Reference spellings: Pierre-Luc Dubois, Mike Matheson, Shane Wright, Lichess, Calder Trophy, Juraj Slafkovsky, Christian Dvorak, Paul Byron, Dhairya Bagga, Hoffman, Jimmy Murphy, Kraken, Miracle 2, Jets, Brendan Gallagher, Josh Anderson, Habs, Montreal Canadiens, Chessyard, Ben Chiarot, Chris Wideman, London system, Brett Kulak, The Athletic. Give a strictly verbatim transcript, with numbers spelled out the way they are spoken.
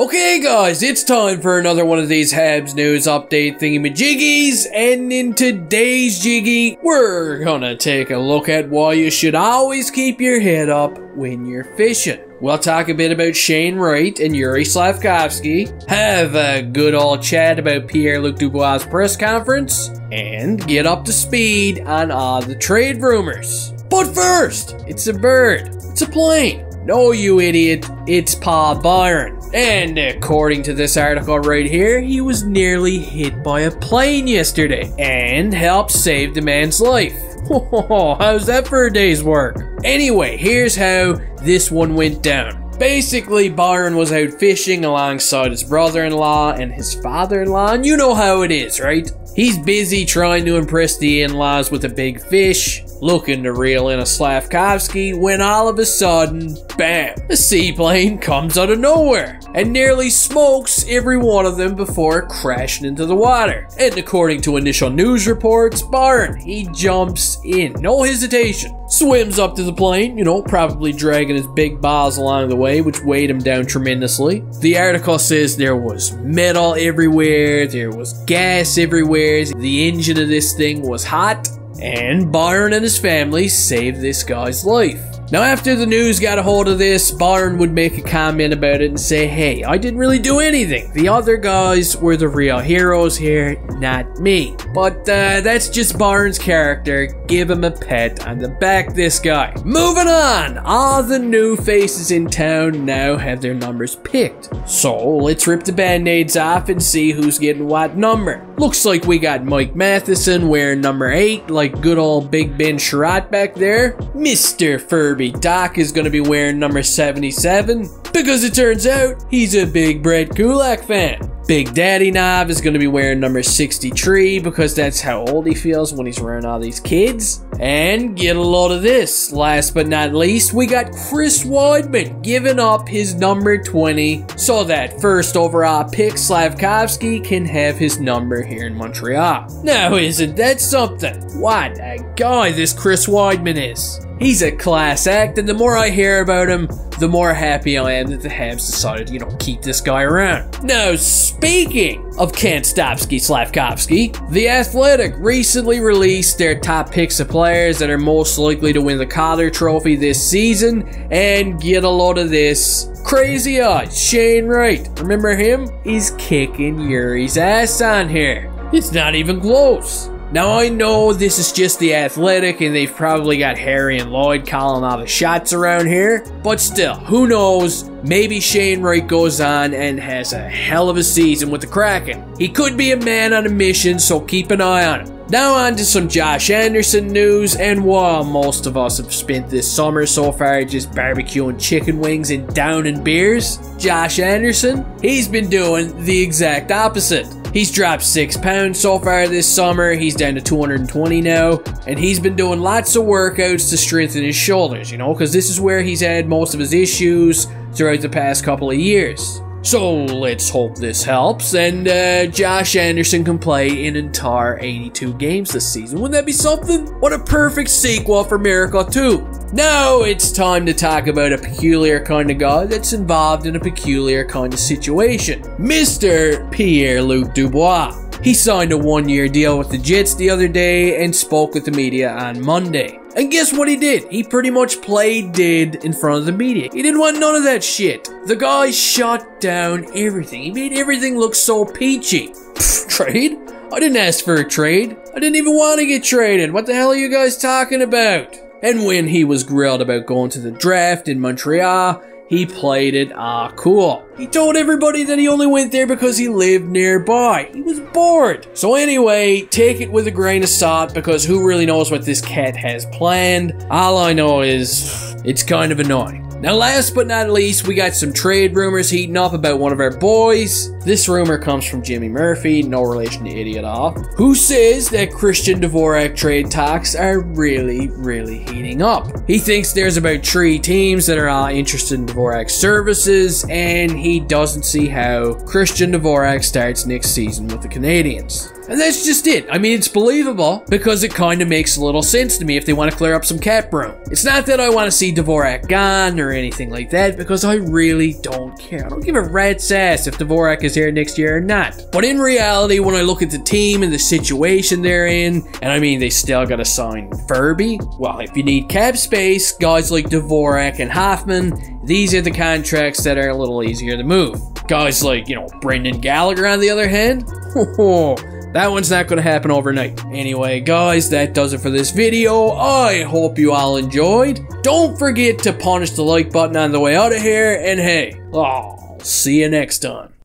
Okay guys, it's time for another one of these Habs news update thingamajiggies, and in today's jiggy, we're gonna take a look at why you should always keep your head up when you're fishing. We'll talk a bit about Shane Wright and Juraj Slafkovsky, have a good old chat about Pierre-Luc Dubois' press conference, and get up to speed on all the trade rumors. But first, it's a bird, it's a plane. No, you idiot, it's Paul Byron. And according to this article right here, he was nearly hit by a plane yesterday and helped save the man's life. Oh, how's that for a day's work? Anyway, here's how this one went down. Basically, Byron was out fishing alongside his brother-in-law and his father-in-law, and you know how it is, right? He's busy trying to impress the in-laws with a big fish, looking to reel in a Slafkovsky, when all of a sudden, bam, a seaplane comes out of nowhere and nearly smokes every one of them before crashing into the water. And according to initial news reports, Byron, he jumps in, no hesitation, swims up to the plane, you know, probably dragging his big balls along the way, which weighed him down tremendously. The article says there was metal everywhere, there was gas everywhere, the engine of this thing was hot, and Byron and his family saved this guy's life. Now, after the news got a hold of this, Byron would make a comment about it and say, hey, I didn't really do anything. The other guys were the real heroes here, not me. But uh, that's just Byron's character. Give him a pat on the back, this guy. Moving on, all the new faces in town now have their numbers picked. So let's rip the band-aids off and see who's getting what number. Looks like we got Mike Matheson wearing number eight, like good old Big Ben Chiarot back there. Mister Furby Doc is going to be wearing number seventy-seven, because it turns out he's a big Brett Kulak fan. Big Daddy Knob is going to be wearing number sixty-three, because that's how old he feels when he's around all these kids. And get a load of this. Last but not least, we got Chris Wideman giving up his number twenty so that first overall pick Slafkovsky can have his number here in Montreal. Now, isn't that something? What a guy this Chris Wideman is. He's a class act, and the more I hear about him, the more happy I am that the Habs decided, you know, keep this guy around. Now, speaking of can't stopsky Slafkovsky, The Athletic recently released their top picks of players that are most likely to win the Calder Trophy this season, and get a load of this. Crazy odds, Shane Wright, remember him? He's kicking Yuri's ass on here. It's not even close. Now, I know this is just The Athletic, and they've probably got Harry and Lloyd calling all the shots around here, but still, who knows? Maybe Shane Wright goes on and has a hell of a season with the Kraken. He could be a man on a mission, so keep an eye on him. Now on to some Josh Anderson news, and while most of us have spent this summer so far just barbecuing chicken wings and downing beers, Josh Anderson, he's been doing the exact opposite. He's dropped six pounds so far this summer, he's down to two hundred twenty now, and he's been doing lots of workouts to strengthen his shoulders, you know, because this is where he's had most of his issues throughout the past couple of years. So let's hope this helps, and uh, Josh Anderson can play an entire eighty-two games this season. Wouldn't that be something? What a perfect sequel for Miracle two. Now it's time to talk about a peculiar kind of guy that's involved in a peculiar kind of situation. Mister Pierre-Luc Dubois. He signed a one-year deal with the Jets the other day and spoke with the media on Monday. And guess what he did? He pretty much played dead in front of the media. He didn't want none of that shit. The guy shot down everything. He made everything look so peachy. Pfft, trade? I didn't ask for a trade. I didn't even want to get traded. What the hell are you guys talking about? And when he was grilled about going to the draft in Montreal, he played it ah cool. He told everybody that he only went there because he lived nearby. He was bored. So anyway, take it with a grain of salt, because who really knows what this cat has planned? All I know is it's kind of annoying. Now, last but not least, we got some trade rumors heating up about one of our boys. This rumor comes from Jimmy Murphy, no relation to Idiot Off, who says that Christian Dvorak trade talks are really, really heating up. He thinks there's about three teams that are all interested in Dvorak's services, and he doesn't see how Christian Dvorak starts next season with the Canadiens. And that's just it. I mean, it's believable because it kind of makes a little sense to me if they want to clear up some cap room. It's not that I want to see Dvorak gone or anything like that, because I really don't care. I don't give a rat's ass if Dvorak is here next year or not. But in reality, when I look at the team and the situation they're in, and I mean, they still got to sign Verby. Well, if you need cap space, guys like Dvorak and Hoffman, these are the contracts that are a little easier to move. Guys like, you know, Brendan Gallagher, on the other hand, that one's not going to happen overnight. Anyway, guys, that does it for this video. I hope you all enjoyed. Don't forget to punch the like button on the way out of here. And hey, I'll see you next time.